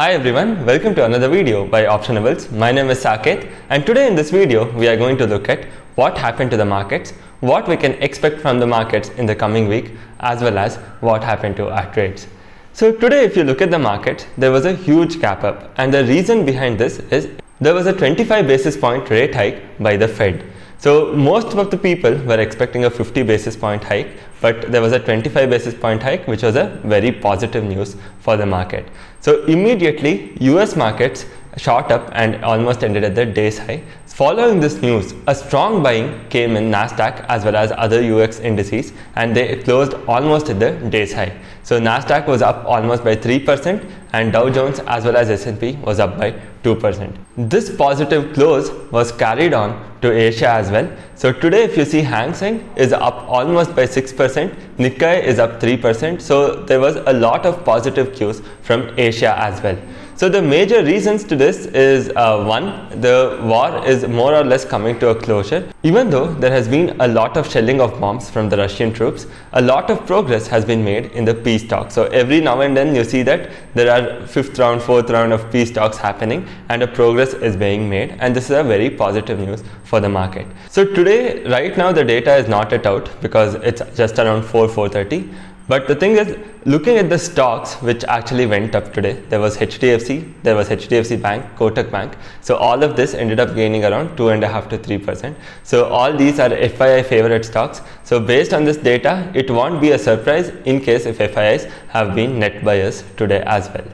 Hi everyone, welcome to another video by Optionables. My name is Saket, and today in this video we are going to look at what happened to the markets, what we can expect from the markets in the coming week, as well as what happened to our trades. So today if you look at the market, there was a huge cap up, and the reason behind this is there was a 25 basis point rate hike by the Fed. So most of the people were expecting a 50 basis point hike, but there was a 25 basis point hike, which was a very positive news for the market. So immediately US markets shot up and almost ended at the day's high. Following this news, a strong buying came in Nasdaq as well as other UX indices, and they closed almost at the day's high. So Nasdaq was up almost by 3%, and Dow Jones as well as S&P was up by 2%. This positive close was carried on to Asia as well. So today if you see, Hang Seng is up almost by 6%, Nikkei is up 3%. So there was a lot of positive cues from Asia as well. So the major reasons to this is one, the war is more or less coming to a closure. Even though there has been a lot of shelling of bombs from the Russian troops, a lot of progress has been made in the peace talks. So every now and then you see that there are 5th round, 4th round of peace talks happening, and a progress is being made, and this is a very positive news for the market. So today, right now the data is not yet out because it's just around 4:30. But the thing is, looking at the stocks which actually went up today, there was HDFC, there was HDFC Bank, Kotak Bank. So all of this ended up gaining around 2.5 to 3%. So all these are FII favorite stocks. So based on this data, it won't be a surprise in case if FIIs have been net buyers today as well.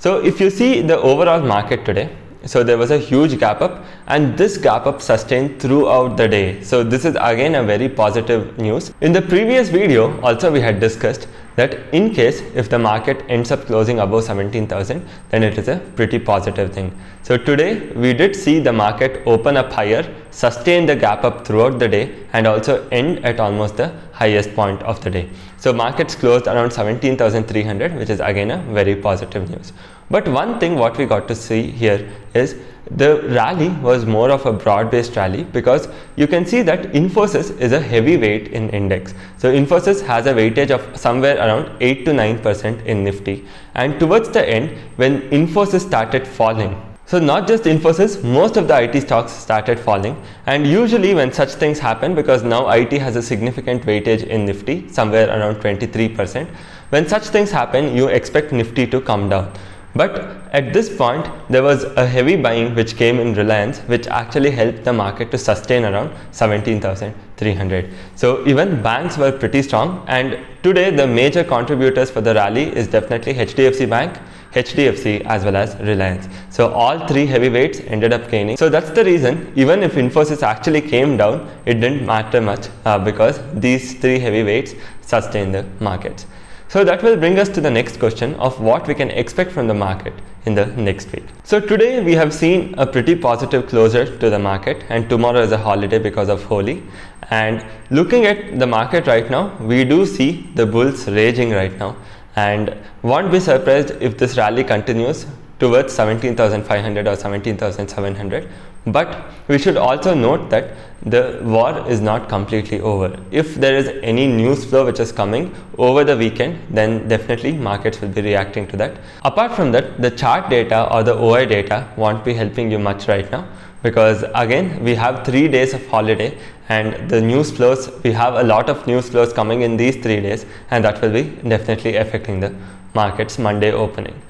So if you see the overall market today, so there was a huge gap up, and this gap up sustained throughout the day. So this is again a very positive news. In the previous video also we had discussed that in case if the market ends up closing above 17,000, then it is a pretty positive thing. So today we did see the market open up higher, sustain the gap up throughout the day, and also end at almost the highest point of the day. So markets closed around 17,300, which is again a very positive news. But one thing what we got to see here is the rally was more of a broad-based rally, because you can see that Infosys is a heavy weight in index. So Infosys has a weightage of somewhere around 8 to 9% in Nifty, and towards the end when Infosys started falling, so not just Infosys, most of the IT stocks started falling. And usually when such things happen, because now IT has a significant weightage in Nifty, somewhere around 23%, when such things happen you expect Nifty to come down. But at this point there was a heavy buying which came in Reliance, which actually helped the market to sustain around 17,300. So even banks were pretty strong, and today the major contributors for the rally is definitely HDFC Bank, HDFC as well as Reliance. So all three heavyweights ended up gaining. So that's the reason even if Infosys actually came down, it didn't matter much because these three heavyweights sustained the markets. So that will bring us to the next question of what we can expect from the market in the next week. So today we have seen a pretty positive closure to the market, and tomorrow is a holiday because of Holi. And looking at the market right now, we do see the bulls raging right now, and won't be surprised if this rally continues towards 17,500 or 17,700. But we should also note that the war is not completely over. If there is any news flow which is coming over the weekend, then definitely markets will be reacting to that. Apart from that, the chart data or the OI data won't be helping you much right now, because again we have 3 days of holiday, and the news flows, we have a lot of news flows coming in these 3 days, and that will be definitely affecting the markets Monday opening.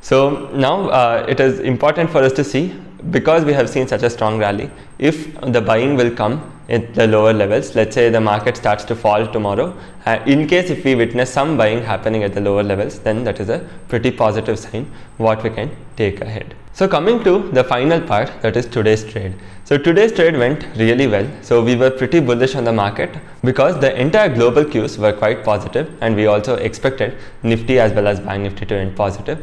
So now it is important for us to see, because we have seen such a strong rally, if the buying will come at the lower levels. Let's say the market starts to fall tomorrow, in case if we witness some buying happening at the lower levels, then that is a pretty positive sign what we can take ahead. So coming to the final part, that is today's trade. So today's trade went really well. So we were pretty bullish on the market because the entire global cues were quite positive, and we also expected Nifty as well as Bank Nifty to end positive.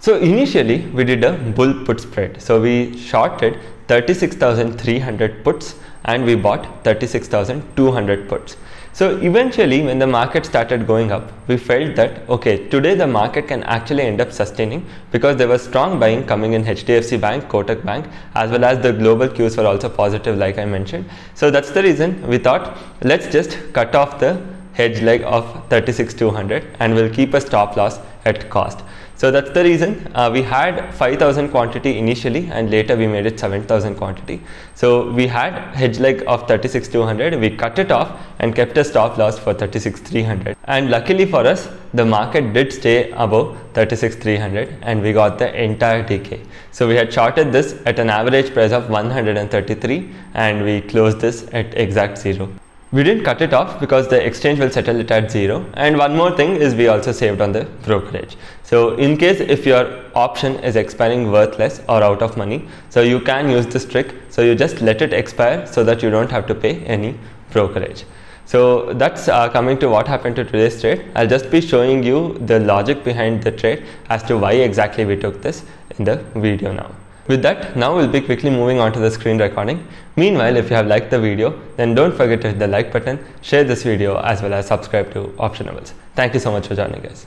So initially we did a bull put spread. So we shorted 36,300 puts and we bought 36,200 puts. So eventually when the market started going up, we felt that okay, today the market can actually end up sustaining, because there was strong buying coming in HDFC Bank, Kotak Bank, as well as the global cues were also positive like I mentioned. So that's the reason we thought, let's just cut off the hedge leg of 36,200 and we'll keep a stop loss at cost. So that's the reason we had 5,000 quantity initially, and later we made it 7,000 quantity. So we had hedge leg of 36,200. We cut it off and kept a stop loss for 36,300. And luckily for us, the market did stay above 36,300 and we got the entire decay. So we had shorted this at an average price of 133 and we closed this at exact zero. We didn't cut it off because the exchange will settle it at zero. And one more thing is we also saved on the brokerage. So in case if your option is expiring worthless or out of money, so you can use this trick. So you just let it expire so that you don't have to pay any brokerage. So that's coming to what happened to today's trade. I'll just be showing you the logic behind the trade as to why exactly we took this in the video now. With that, now we'll be quickly moving on to the screen recording. Meanwhile, if you have liked the video, then don't forget to hit the like button, share this video as well as subscribe to Optionables. Thank you so much for joining us.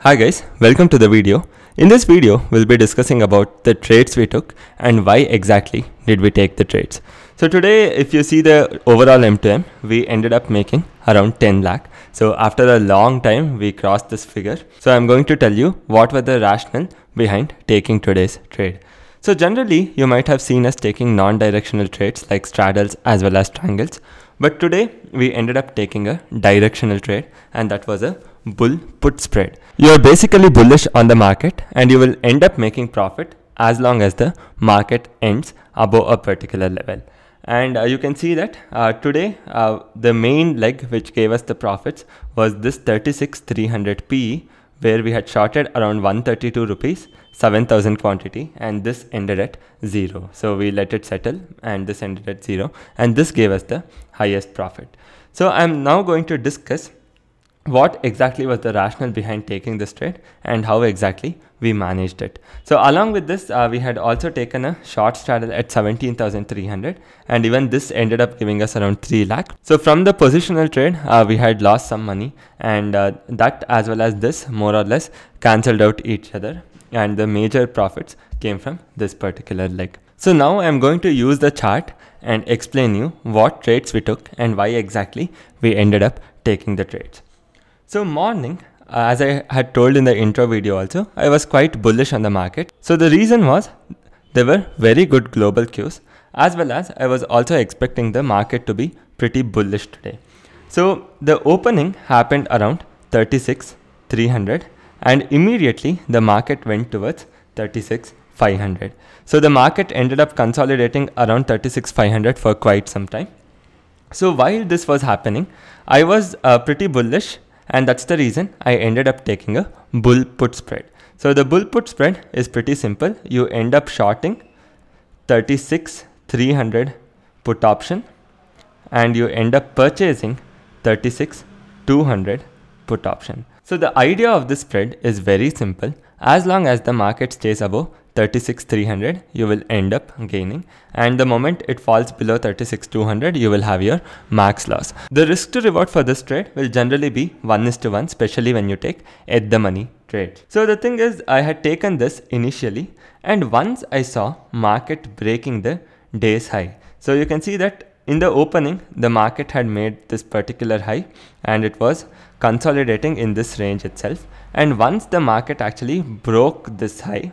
Hi guys, welcome to the video. In this video, we'll be discussing about the trades we took and why exactly did we take the trades. So today, if you see the overall M2M, we ended up making around 10 lakh. So after a long time, we crossed this figure. So I'm going to tell you what were the rationale behind taking today's trade. So generally, you might have seen us taking non-directional trades like straddles as well as triangles. But today, we ended up taking a directional trade, and that was a bull put spread. You're basically bullish on the market and you will end up making profit as long as the market ends above a particular level. And you can see that today the main leg which gave us the profits was this 36,300 PE, where we had shorted around 132 rupees, 7,000 quantity, and this ended at zero. So we let it settle and this ended at zero, and this gave us the highest profit. So I'm now going to discuss what exactly was the rationale behind taking this trade and how exactly we managed it. So along with this, we had also taken a short straddle at 17,300, and even this ended up giving us around 3 lakh. So from the positional trade, we had lost some money, and that as well as this more or less cancelled out each other, and the major profits came from this particular leg. So now I'm going to use the chart and explain you what trades we took and why exactly we ended up taking the trades. So morning, as I had told in the intro video also, I was quite bullish on the market. So the reason was there were very good global cues, as well as I was also expecting the market to be pretty bullish today. So the opening happened around 36,300, and immediately the market went towards 36,500. So the market ended up consolidating around 36,500 for quite some time. So while this was happening, I was pretty bullish. And that's the reason I ended up taking a bull put spread. So the bull put spread is pretty simple. You end up shorting 36,300 put option, and you end up purchasing 36,200 put option. So the idea of this spread is very simple. As long as the market stays above 36,300, you will end up gaining, and the moment it falls below 36,200, you will have your max loss. The risk to reward for this trade will generally be 1:1, especially when you take at the money trade. So the thing is, I had taken this initially, and once I saw market breaking the day's high. So you can see that in the opening, the market had made this particular high, and it was consolidating in this range itself. And once the market actually broke this high,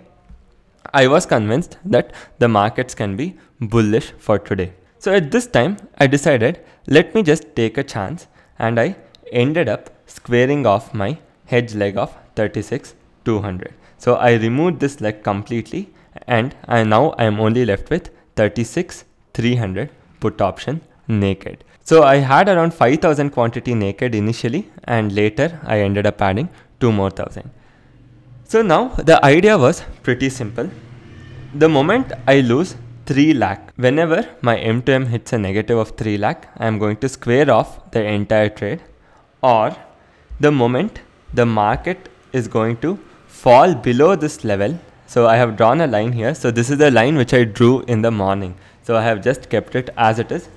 I was convinced that the markets can be bullish for today. So at this time, I decided, let me just take a chance, and I ended up squaring off my hedge leg of 36,200. So I removed this leg completely, and now I am only left with 36,300 put option naked. So I had around 5,000 quantity naked initially, and later I ended up adding 2,000 more. So now the idea was pretty simple. The moment I lose 3 lakh, whenever my M2M hits a negative of 3 lakh, I am going to square off the entire trade, or the moment the market is going to fall below this level. So I have drawn a line here. So this is the line which I drew in the morning. So I have just kept it as it is.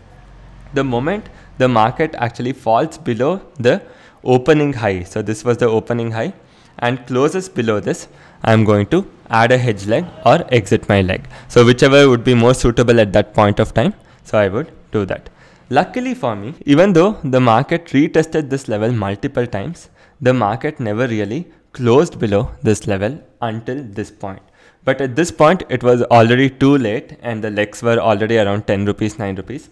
The moment the market actually falls below the opening high, so this was the opening high, and closes below this, I'm going to add a hedge leg or exit my leg. So whichever would be more suitable at that point of time. So I would do that. Luckily for me, even though the market retested this level multiple times, the market never really closed below this level until this point. But at this point, it was already too late and the legs were already around 10 rupees, 9 rupees.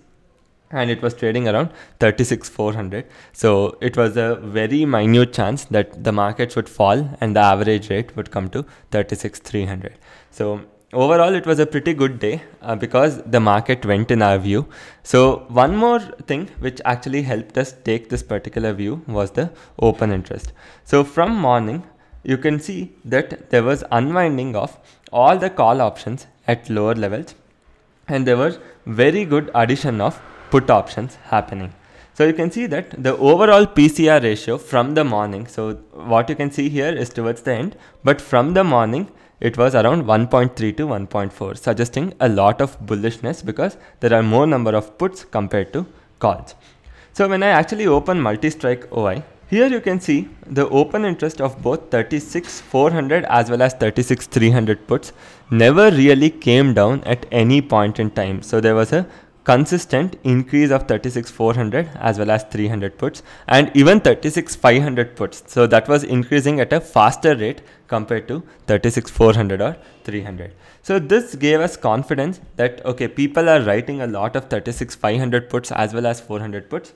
And it was trading around 36,400. So it was a very minute chance that the markets would fall and the average rate would come to 36,300. So overall, it was a pretty good day because the market went in our view. So one more thing which actually helped us take this particular view was the open interest. So from morning, you can see that there was unwinding of all the call options at lower levels. And there was very good addition of put options happening. So you can see that the overall PCR ratio from the morning, so what you can see here is towards the end, but from the morning it was around 1.3 to 1.4, suggesting a lot of bullishness because there are more number of puts compared to calls. So when I actually open multi-strike OI, here you can see the open interest of both 36,400 as well as 36,300 puts never really came down at any point in time. So there was a consistent increase of 36,400 as well as 300 puts and even 36,500 puts. So that was increasing at a faster rate compared to 36,400 or 300. So this gave us confidence that, okay, people are writing a lot of 36,500 puts as well as 400 puts.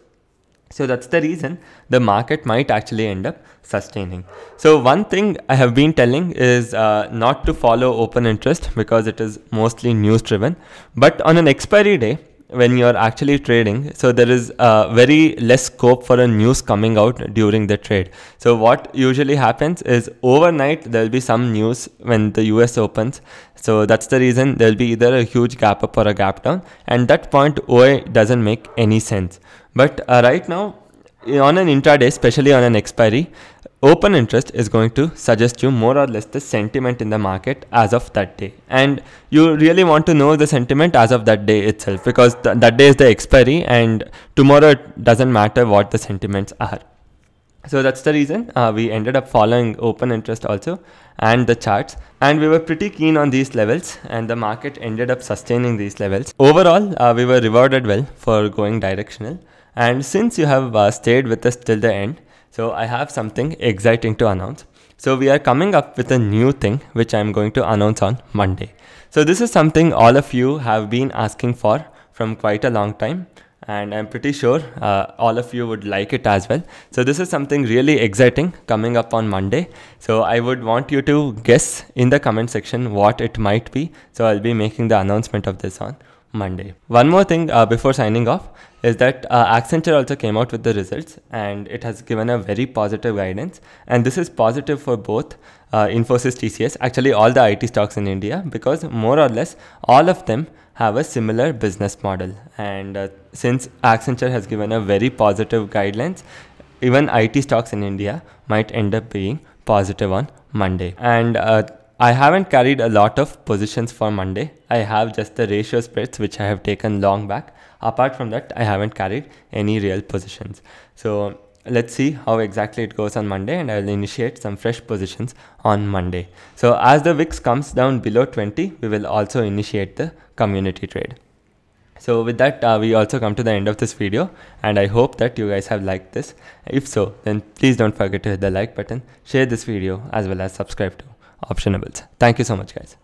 So that's the reason the market might actually end up sustaining. So one thing I have been telling is not to follow open interest because it is mostly news driven. But on an expiry day, when you're actually trading, so there is very less scope for a news coming out during the trade. So what usually happens is overnight, there'll be some news when the US opens. So that's the reason there'll be either a huge gap up or a gap down. And that point, OI doesn't make any sense. But right now, on an intraday, especially on an expiry, open interest is going to suggest you more or less the sentiment in the market as of that day. And you really want to know the sentiment as of that day itself, because that day is the expiry and tomorrow it doesn't matter what the sentiments are. So that's the reason we ended up following open interest also and the charts, and we were pretty keen on these levels and the market ended up sustaining these levels. Overall, we were rewarded well for going directional. And since you have stayed with us till the end, so I have something exciting to announce. So we are coming up with a new thing, which I'm going to announce on Monday. So this is something all of you have been asking for from quite a long time. And I'm pretty sure all of you would like it as well. So this is something really exciting coming up on Monday. So I would want you to guess in the comment section what it might be. So I'll be making the announcement of this on Monday. One more thing before signing off is that Accenture also came out with the results and it has given a very positive guidance, and this is positive for both Infosys, TCS, actually all the IT stocks in India, because more or less all of them have a similar business model. And since Accenture has given a very positive guidelines, even IT stocks in India might end up being positive on Monday. And I haven't carried a lot of positions for Monday. I have just the ratio spreads, which I have taken long back. Apart from that, I haven't carried any real positions. So let's see how exactly it goes on Monday, and I'll initiate some fresh positions on Monday. So as the VIX comes down below 20, we will also initiate the community trade. So with that, we also come to the end of this video, and I hope that you guys have liked this. If so, then please don't forget to hit the like button, share this video as well as subscribe to Optionables. Thank you so much, guys.